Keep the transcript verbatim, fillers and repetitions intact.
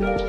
No.